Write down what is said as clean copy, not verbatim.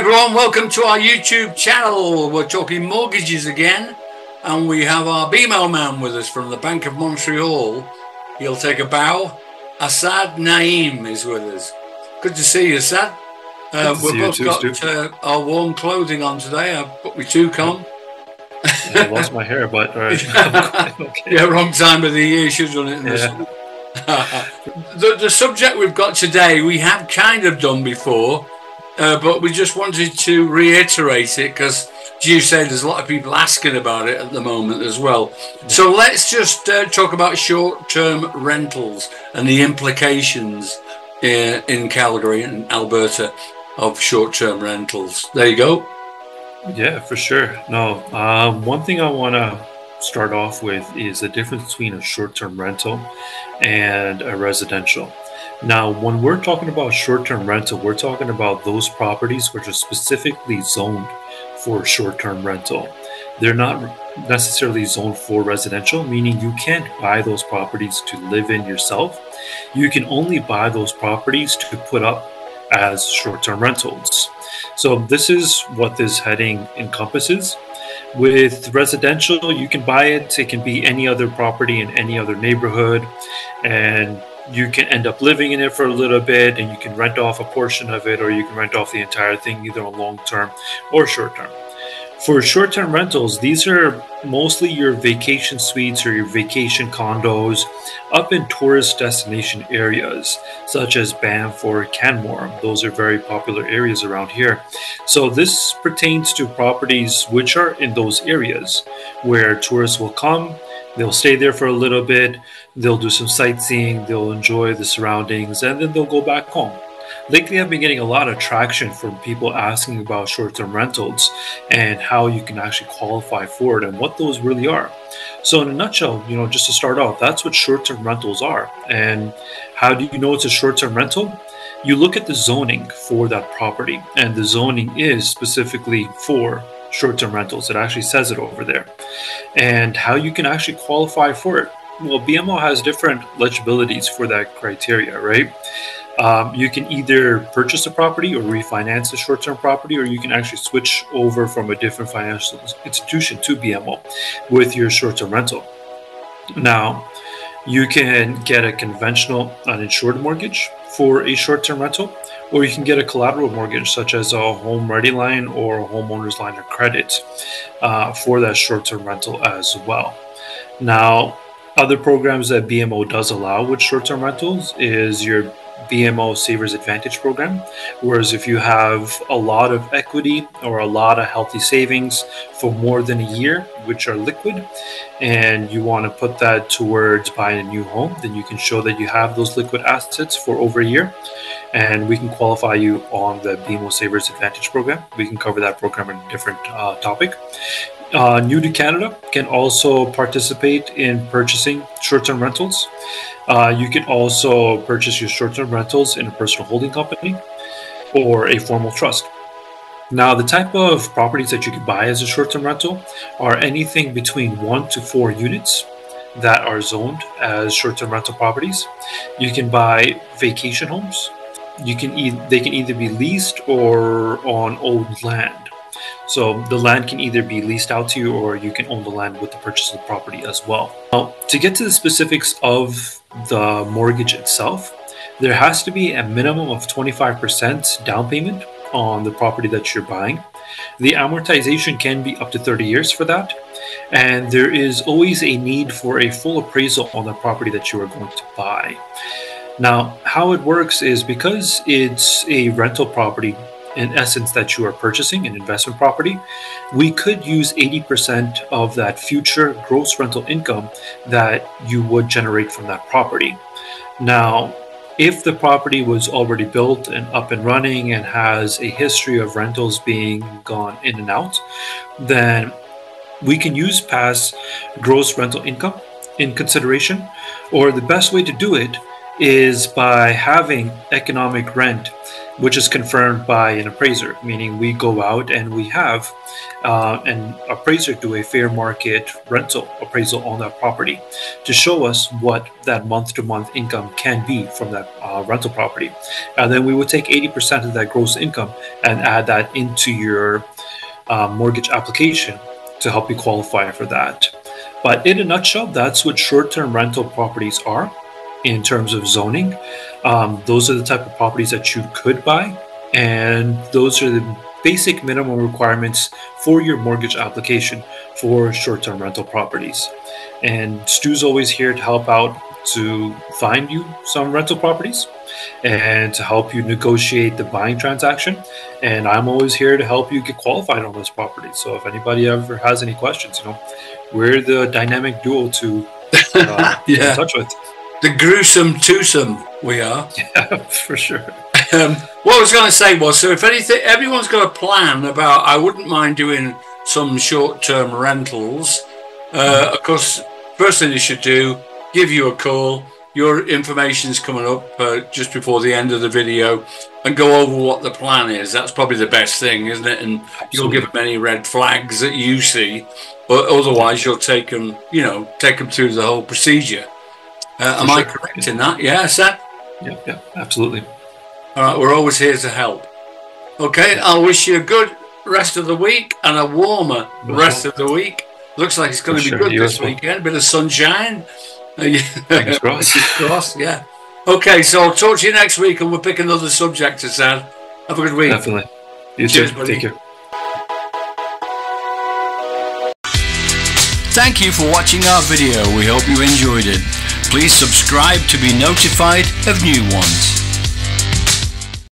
Hi everyone, welcome to our YouTube channel. We're talking mortgages again, and we have our BMO man with us from the Bank of Montreal. He'll take a bow. Asad Naeem is with us. Good to see you, Asad. We've both got our warm clothing on today. I've put my toque on. I lost my hair, but okay. Yeah, wrong time of the year. You should have done it in the summer. The subject we've got today, we have kind of done before, but we just wanted to reiterate it because, as you say, there's a lot of people asking about it at the moment as well. So let's just talk about short-term rentals and the implications in Calgary and Alberta of short-term rentals. There you go. Yeah, for sure. No, one thing I want to start off with is the difference between a short-term rental and a residential. Now, when we're talking about short-term rental, we're talking about those properties which are specifically zoned for short-term rental. They're not necessarily zoned for residential, meaning you can't buy those properties to live in yourself. You can only buy those properties to put up as short-term rentals. So this is what this heading encompasses. With residential, you can buy it. It can be any other property in any other neighborhood, and you can end up living in it for a little bit, and you can rent off a portion of it, or you can rent off the entire thing, either on long term or short term. For short-term rentals, these are mostly your vacation suites or your vacation condos up in tourist destination areas such as Banff or Canmore. Those are very popular areas around here. So this pertains to properties which are in those areas where tourists will come, they'll stay there for a little bit, they'll do some sightseeing, they'll enjoy the surroundings, and then they'll go back home. Lately, I've been getting a lot of traction from people asking about short-term rentals and how you can actually qualify for it and what those really are. So in a nutshell, you know, just to start off, that's what short-term rentals are. And how do you know it's a short-term rental? You look at the zoning for that property, and the zoning is specifically for short-term rentals. It actually says it over there. And how you can actually qualify for it. Well, BMO has different eligibilities for that criteria, right? You can either purchase a property or refinance a short-term property, or you can actually switch over from a different financial institution to BMO with your short-term rental. Now, you can get a conventional uninsured mortgage for a short-term rental, or you can get a collateral mortgage such as a home ready line or a homeowner's line of credit for that short-term rental as well. Now, other programs that BMO does allow with short-term rentals is your BMO Savers Advantage program, whereas if you have a lot of equity or a lot of healthy savings for more than a year, which are liquid, and you want to put that towards buying a new home, then you can show that you have those liquid assets for over a year, and we can qualify you on the BMO Savers Advantage program. We can cover that program in a different topic. New to Canada can also participate in purchasing short-term rentals. You can also purchase your short-term rentals in a personal holding company or a formal trust. Now, the type of properties that you can buy as a short-term rental are anything between 1 to 4 units that are zoned as short-term rental properties. You can buy vacation homes. They can either be leased or on owned land. So the land can either be leased out to you, or you can own the land with the purchase of the property as well. Now, to get to the specifics of the mortgage itself, there has to be a minimum of 25% down payment on the property that you're buying. The amortization can be up to 30 years for that. And there is always a need for a full appraisal on the property that you are going to buy. Now, how it works is because it's a rental property, in essence, that you are purchasing an investment property, we could use 80% of that future gross rental income that you would generate from that property. Now, if the property was already built and up and running and has a history of rentals being gone in and out, then we can use past gross rental income in consideration, or the best way to do it is by having economic rent, which is confirmed by an appraiser, meaning we go out and we have an appraiser do a fair market rental appraisal on that property to show us what that month-to-month income can be from that rental property. And then we would take 80% of that gross income and add that into your mortgage application to help you qualify for that. But in a nutshell, that's what short-term rental properties are in terms of zoning. Those are the type of properties that you could buy, and those are the basic minimum requirements for your mortgage application for short-term rental properties. And Stu's always here to help out to find you some rental properties and to help you negotiate the buying transaction. And I'm always here to help you get qualified on those properties. So if anybody ever has any questions, you know, we're the dynamic duo to get in touch with. The gruesome twosome we are. Yeah, for sure. What I was going to say was, so if anything, everyone's got a plan about, I wouldn't mind doing some short-term rentals. Of course, first thing you should do, give you a call. Your information's coming up just before the end of the video, and go over what the plan is. That's probably the best thing, isn't it? And absolutely, you'll give them any red flags that you see, but otherwise you'll take them, you know, take them through the whole procedure. Am I correct in that? Yeah, Asad? Yeah, absolutely. All right, we're always here to help. Okay, I wish you a good rest of the week and a warmer rest of the week. Looks like it's going to be good this weekend. A bit of sunshine. Fingers crossed. Yeah. Okay, so I'll talk to you next week and we'll pick another subject, Asad. Have a good week. Definitely. You too. Buddy. Take care. Thank you for watching our video. We hope you enjoyed it. Please subscribe to be notified of new ones.